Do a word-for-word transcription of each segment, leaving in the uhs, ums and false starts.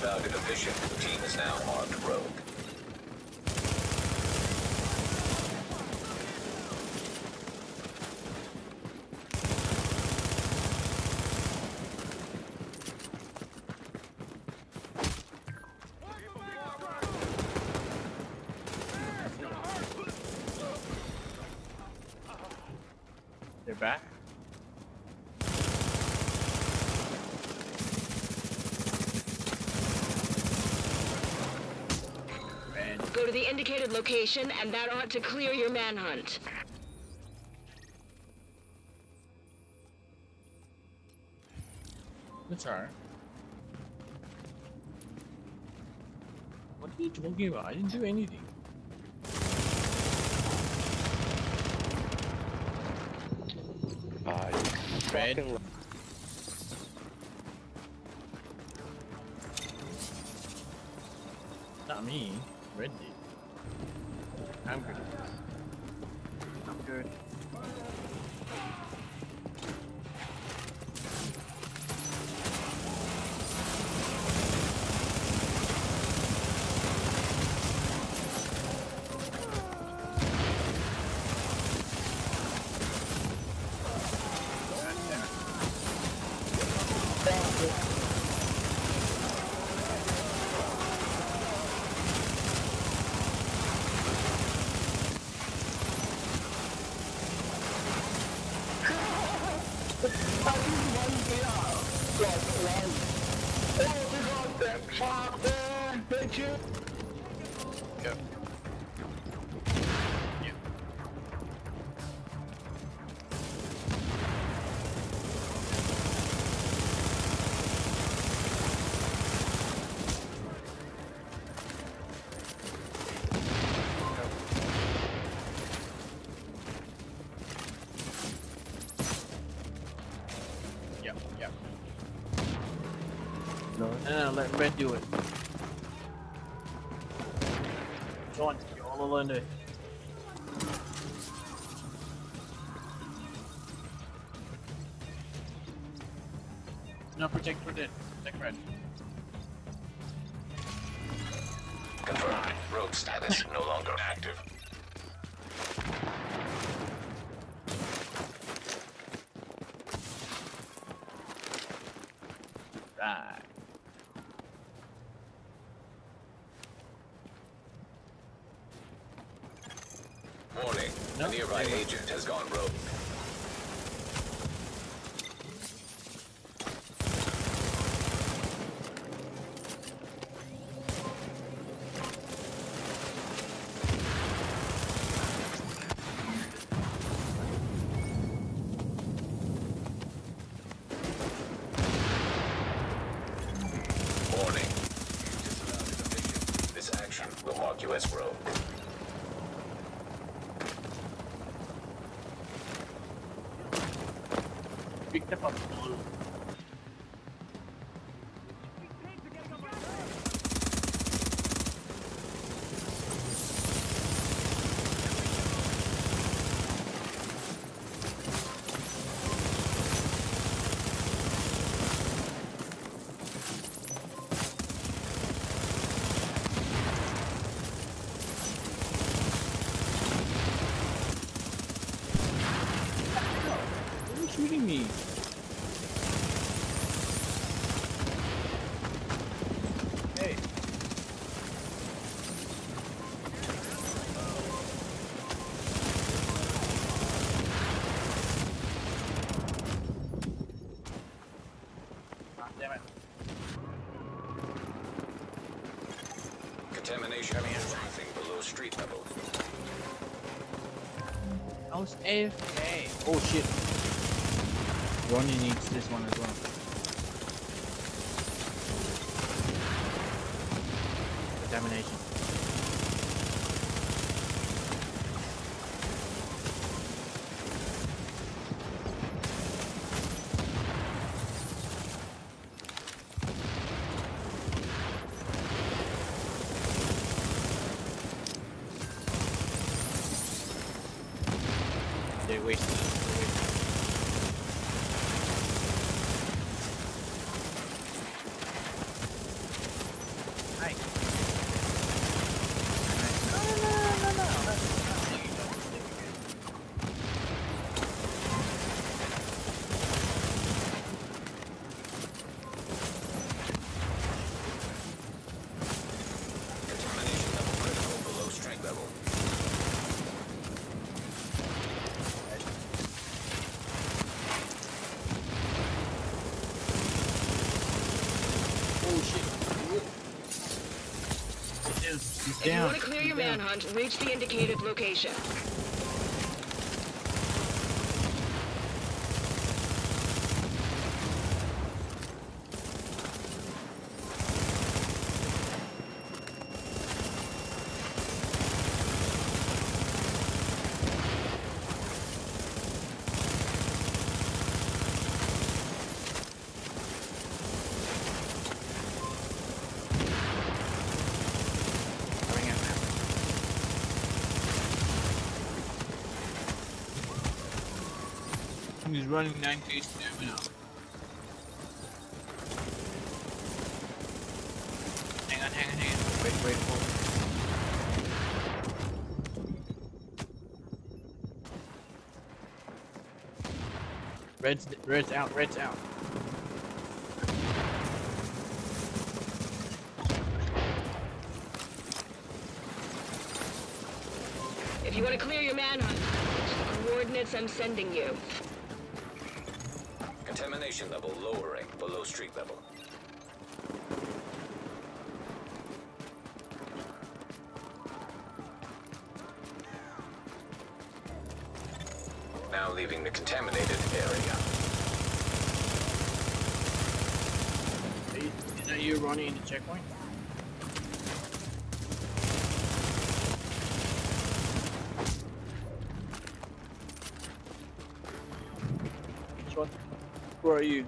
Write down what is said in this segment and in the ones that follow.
Without inhibition, the team is now marked rogue. They're back. Go to the indicated location, and that ought to clear your manhunt. That's alright. What are you talking about? I didn't do anything. Uh, Red. Not me. Red did. I'm good. I'm good. No, let Red do it. John, you're all alone. No, protect Red. Protect Red. Confirmed. Rogue status no longer active. Right. Warning, no, a nearby agent has gone rogue. Warning, you disallowed a division. This action will mark you as rogue. Picked up a ball. Shooting me. Hey. Ah, damn it. Contamination is rising below street level. I was A F K. Oh shit. Ronnie needs this one as well. Contamination. They wasted it. He's down. If you want to clear your manhunt, reach the indicated location. He's running nine K stamina. Hang on, hang on, hang on. Wait, wait, hold. Red's, red's out, red's out. If you want to clear your manhunt, the coordinates I'm sending you. Contamination level lowering below street level. Now leaving the contaminated area. Are you, is that you running into checkpoint? Where are you?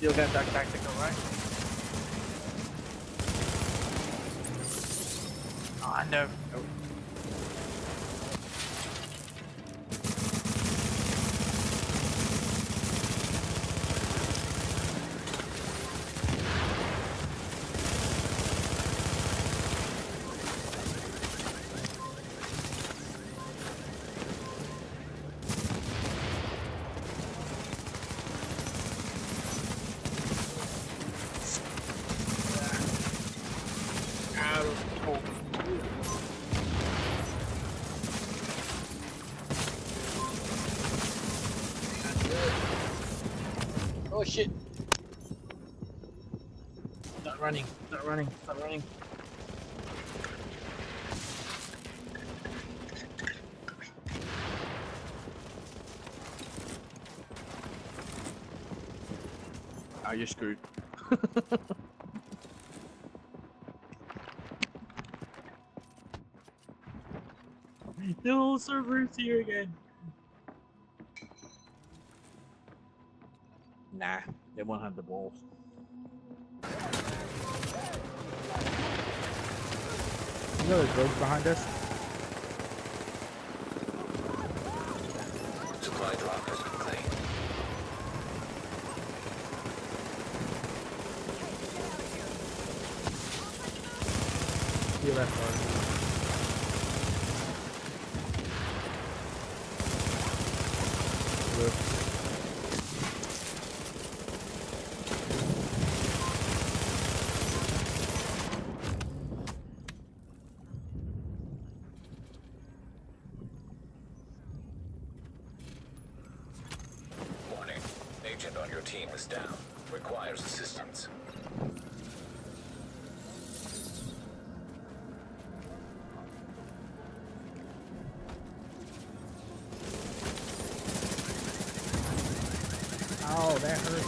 You'll get that tactical, right? Oh, no. Oh. Oh shit! Not running, not running, not running. Ah, oh, you're screwed. The whole server's here again. Nah, they won't have the balls. You know there's rogues behind us? Supply drop has been claimed. To your left one. Agent on your team is down. Requires assistance. Oh, that hurt.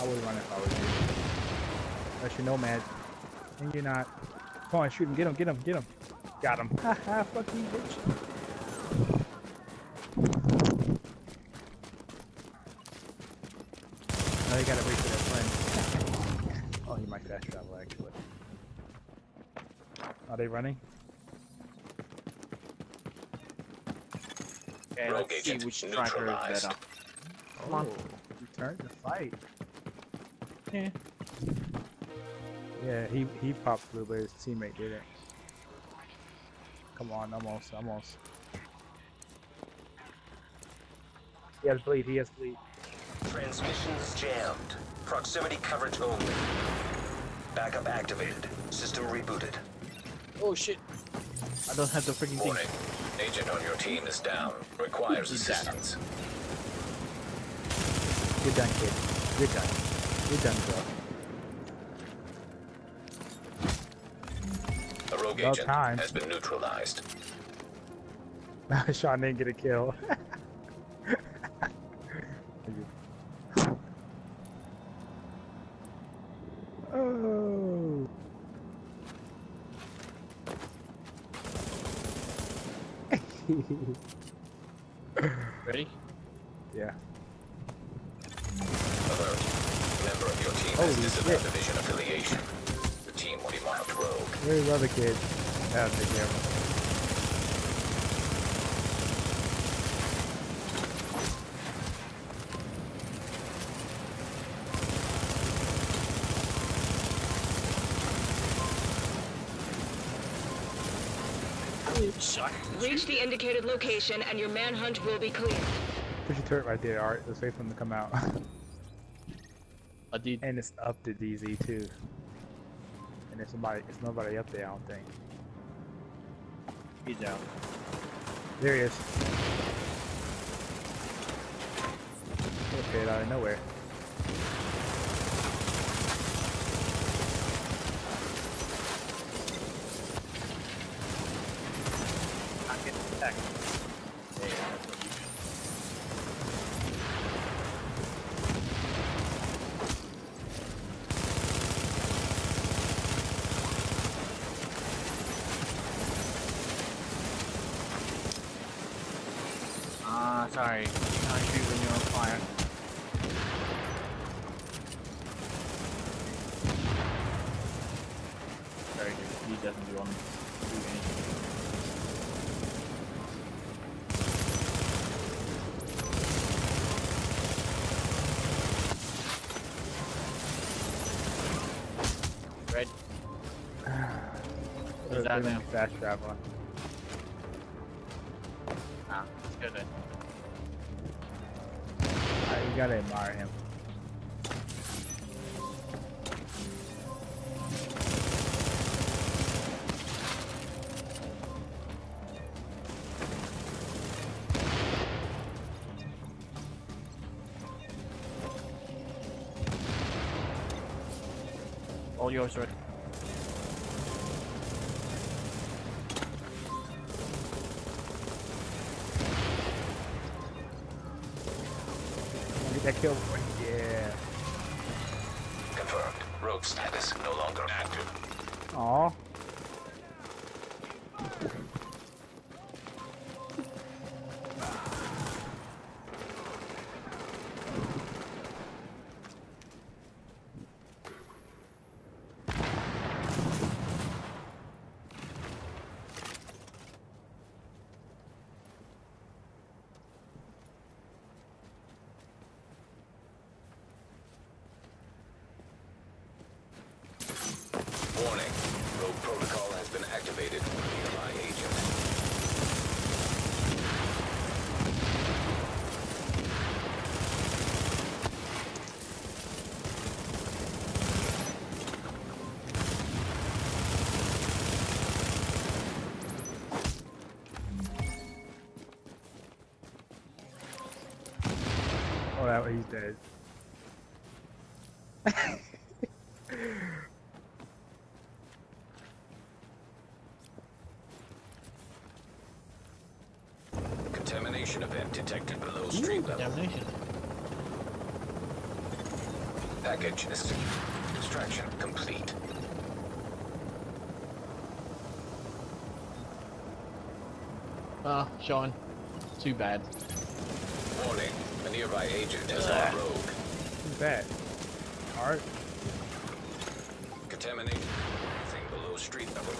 I would run if I was you. Unless you're Nomad. And you're not. Come on, shoot him. Get him. Get him. Get him. Got him. Haha, fucking bitch. I gotta wait for that friend. Oh, he might fast travel actually. Are they running? Okay, Rogue let's see which tracker is better. Come on. Return to fight. Yeah. Yeah, he, he popped blue, but his teammate did it. Come on, almost, almost. He has bleed, he has bleed. Transmissions jammed. Proximity coverage only. Backup activated. System rebooted. Oh shit. I don't have the freaking thing. Warning. Agent on your team is down. Requires assistance. You're done, kid. You're done. You're done, bro. A rogue agent time. has been neutralized. Sean didn't get a kill. Ready? Yeah. Alert. Member of your team has disavowed division affiliation. The team will be marked rogue. Where's the other kid? Out the camera. Oh, shot. Reach the indicated location and your manhunt will be cleared. Put your turret right there, Art. Let's wait for them to come out. I did. And it's up to D Z too. And there's somebody, it's nobody up there, I don't think. He's down. There he is. Okay, out of nowhere. Sorry, you can't shoot when you're on fire. Very good, he doesn't do anything. Red. What is that now? Fast traveler. Ah, let's go then. You gotta admire him. All yours, Red. That kill point. Yeah. Confirmed. Rogue status no longer active. Aww. Warning, rogue protocol has been activated for a nearby agent. Oh, that way he's dead. Contamination event detected below street level. package is secure. Extraction complete. Ah, uh, Sean. Too bad. Warning, a nearby agent has gone rogue. Who's that? Art? Contaminated. Everything below street level.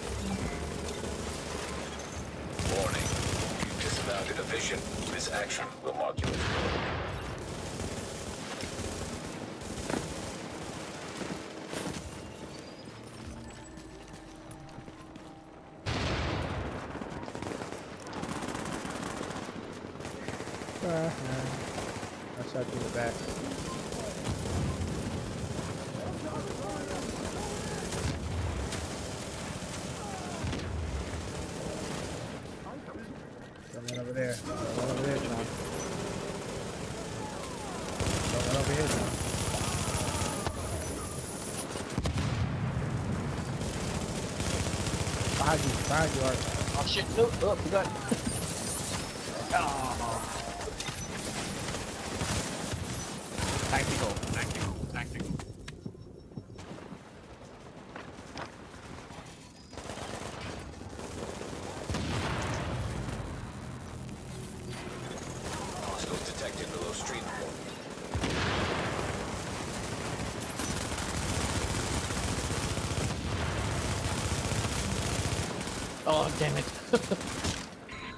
Warning, you've disavowed a vision. This action will mark you as rogue. Uh, I shot you in the back. Someone over there. Someone over there, John. Someone over here, John. Behind you, behind you, Art. Oh shit, no, oh, forgot. Oh. Tactical, tactical, tactical. Hostile detected below street level. Oh, damn it.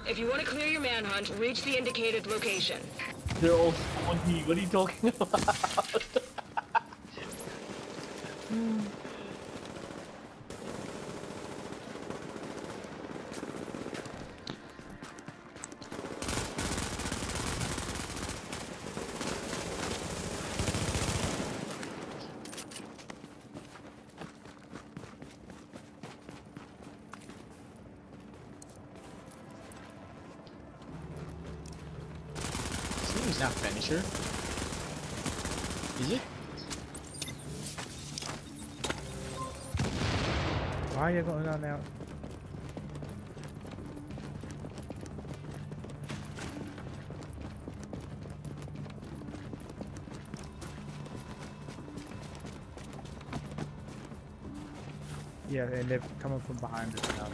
If you want to clear your manhunt, reach the indicated location. They're all swanky. What are you talking about? It's not Finisher. Is it? Why are you going on now? Yeah, and they're coming from behind us now.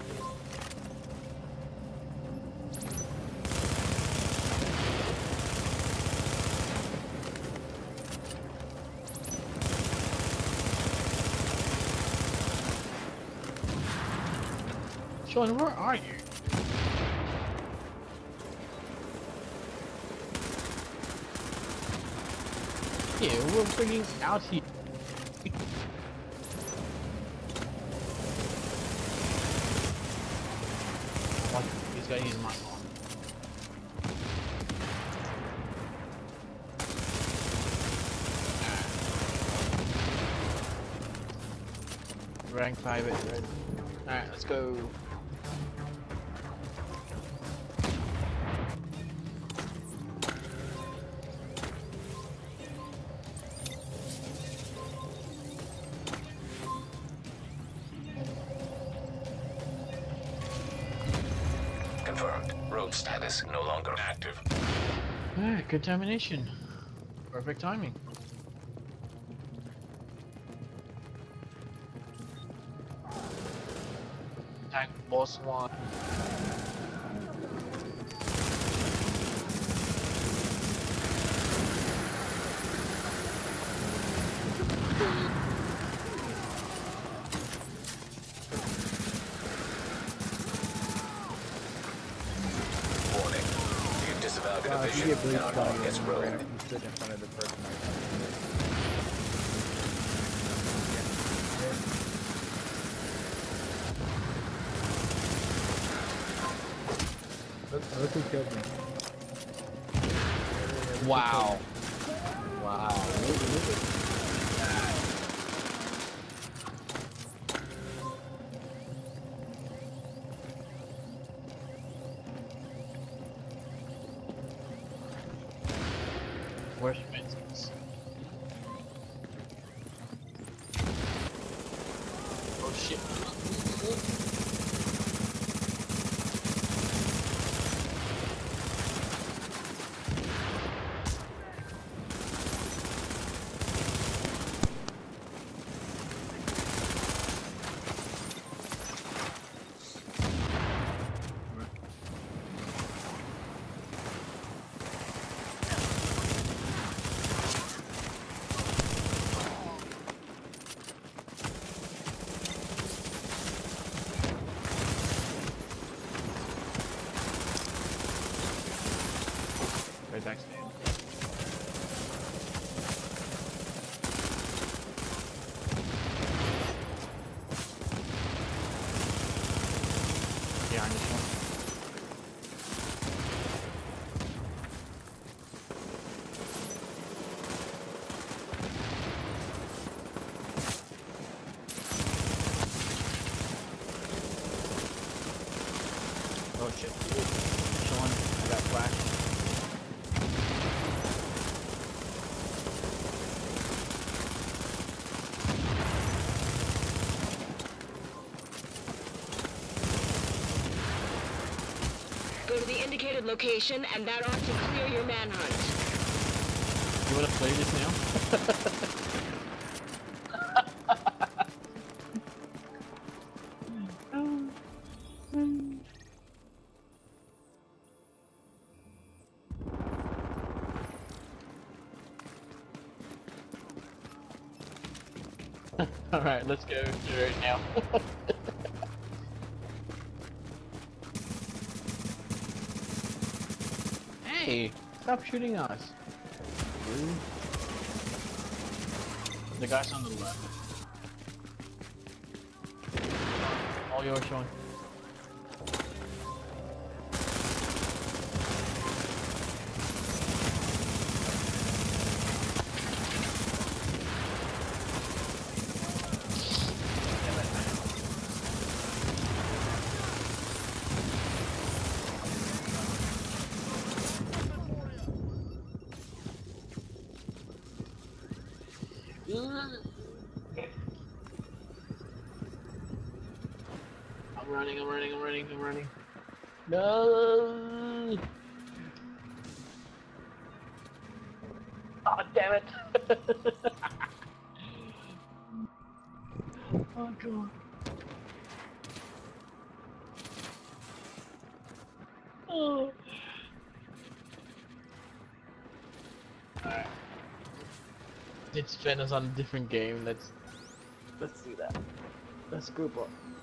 Sean, where are you? Yeah, we're freaking out here. He's got his mic on. Rank five at red. Alright, let's go. Confirmed. Road status no longer active. Ah, contamination. Perfect timing. Attack boss one. Wow, if you get blue sky, you can sit in front of the person right now. Look, look who killed me. Wow. Wow. Where's Vincent's? Oh shit. Right back to me. Oh shit. Chillin'. I got flash. Go to the indicated location and that ought to clear your manhunt. You wanna play this now? Alright, let's go do it now. Hey! Stop shooting us! Ooh. The guy's on the left. All yours, Sean. I'm running, I'm running, I'm running, I'm running. No! Oh, damn it! Oh, God. Oh. Alright. It's Sven is on a different game, let's... Let's do that. Let's group up.